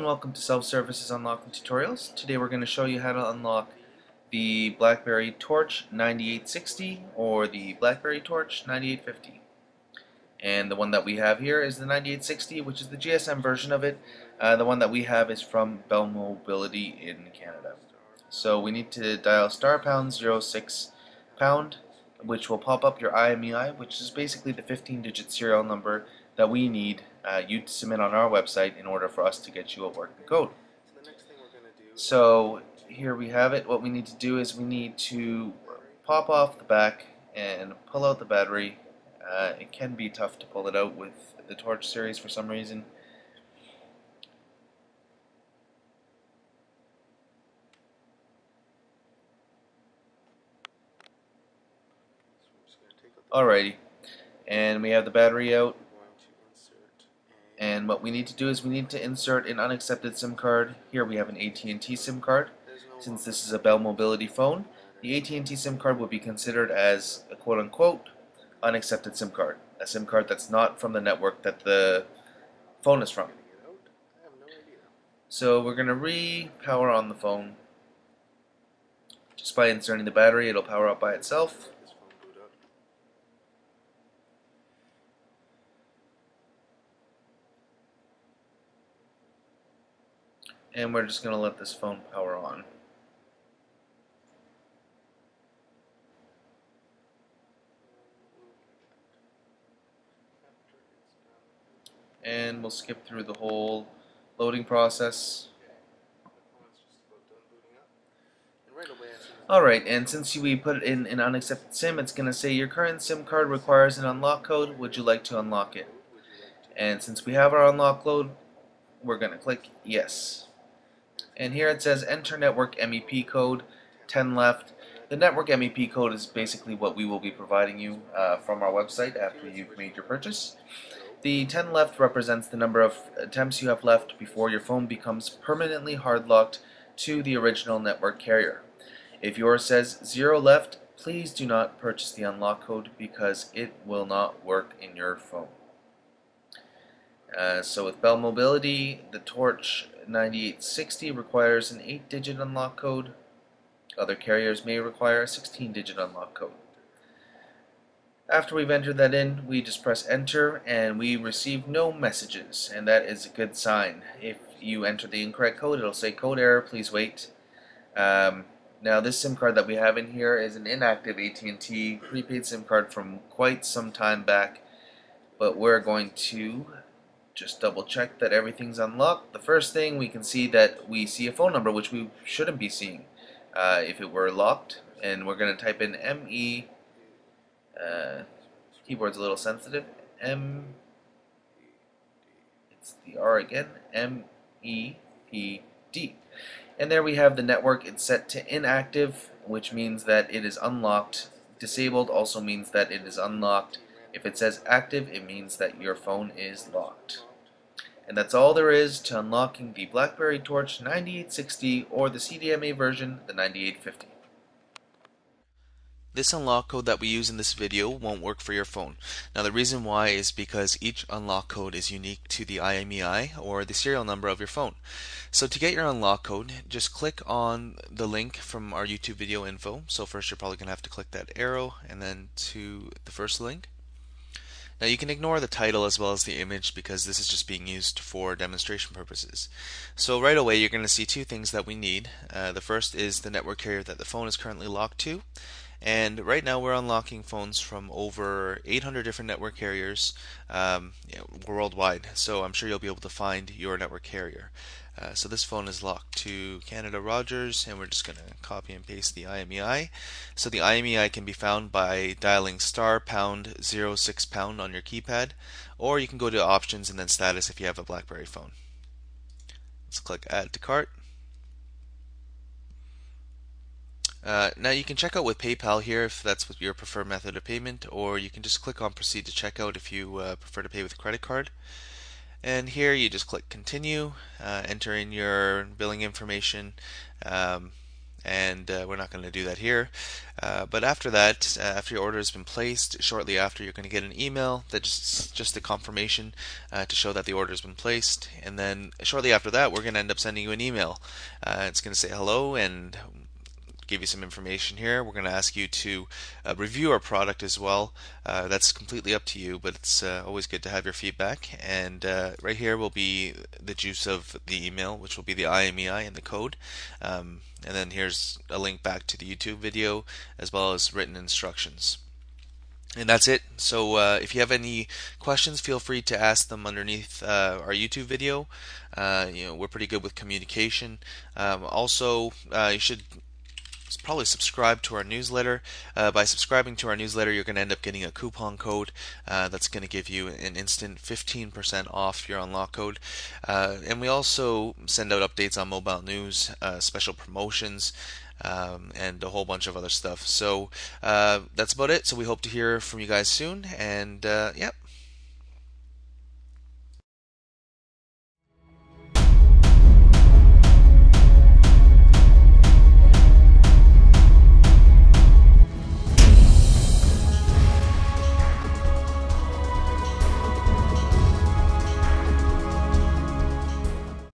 and welcome to Self-Services Unlocking Tutorials. Today we're going to show you how to unlock the BlackBerry Torch 9860 or the BlackBerry Torch 9850. And the one that we have here is the 9860, which is the GSM version of it. The one that we have is from Bell Mobility in Canada. So we need to dial *#06#, which will pop up your IMEI, which is basically the 15-digit serial number that we need you to submit on our website in order for us to get you a working code. So here we have it. What we need to do is we need to pop off the back and pull out the battery. It can be tough to pull it out with the Torch series for some reason. Alrighty, and we have the battery out. And what we need to do is we need to insert an unaccepted SIM card. Here we have an AT&T SIM card. Since this is a Bell Mobility phone, the AT&T SIM card will be considered as a quote-unquote unaccepted SIM card, a SIM card that's not from the network that the phone is from. So we're going to re-power on the phone. Just by inserting the battery, it'll power up by itself. And we're just going to let this phone power on. And we'll skip through the whole loading process. Alright, and since we put in an unaccepted SIM, it's going to say your current SIM card requires an unlock code. Would you like to unlock it? And since we have our unlock code, we're going to click yes. And here it says enter network MEP code 10#. The network MEP code is basically what we will be providing you from our website after you've made your purchase. The 10# represents the number of attempts you have left before your phone becomes permanently hard locked to the original network carrier. If yours says 0 left, please do not purchase the unlock code because it will not work in your phone. So with Bell Mobility, the Torch 9860 requires an 8-digit unlock code. Other carriers may require a 16-digit unlock code. After we've entered that in, we just press enter and we receive no messages, and that is a good sign. If you enter the incorrect code, it'll say code error, please wait. Now this SIM card that we have in here is an inactive AT&T prepaid SIM card from quite some time back, but we're going to just double check that everything's unlocked. The first thing we can see that we see a phone number, which we shouldn't be seeing if it were locked, and we're going to type in MEP. Keyboard's a little sensitive. It's the R again. MEPD. And there we have the network. It's set to inactive, which means that it is unlocked. Disabled also means that it is unlocked. If it says active, it means that your phone is locked. And that's all there is to unlocking the BlackBerry Torch 9860 or the CDMA version, the 9850. This unlock code that we use in this video won't work for your phone. Now the reason why is because each unlock code is unique to the IMEI or the serial number of your phone. So to get your unlock code, just click on the link from our YouTube video info. So first you're probably going to have to click that arrow and then to the first link. Now you can ignore the title as well as the image because this is just being used for demonstration purposes. So right away you're going to see two things that we need. The first is the network carrier that the phone is currently locked to. And right now we're unlocking phones from over 800 different network carriers worldwide. So I'm sure you'll be able to find your network carrier. So this phone is locked to Canada Rogers, and we're just going to copy and paste the IMEI. So the IMEI can be found by dialing *#06# on your keypad, or you can go to options and then status if you have a BlackBerry phone. Let's click add to cart. Now you can check out with PayPal here if that's what your preferred method of payment, or you can just click on proceed to checkout if you prefer to pay with a credit card. And here you just click continue, enter in your billing information, and we're not going to do that here, but after that, after your order has been placed, shortly after you're going to get an email that's just the confirmation to show that the order has been placed, and then shortly after that we're going to end up sending you an email. It's going to say hello and give you some information here. We're going to ask you to review our product as well. That's completely up to you, but it's always good to have your feedback. And right here will be the juice of the email, which will be the IMEI and the code. And then here's a link back to the YouTube video as well as written instructions. And that's it. So if you have any questions, feel free to ask them underneath our YouTube video. You know, we're pretty good with communication. Also, you should probably subscribe to our newsletter. By subscribing to our newsletter, you're going to end up getting a coupon code that's going to give you an instant 15% off your unlock code. And we also send out updates on mobile news, special promotions, and a whole bunch of other stuff. So that's about it. So we hope to hear from you guys soon. And yep.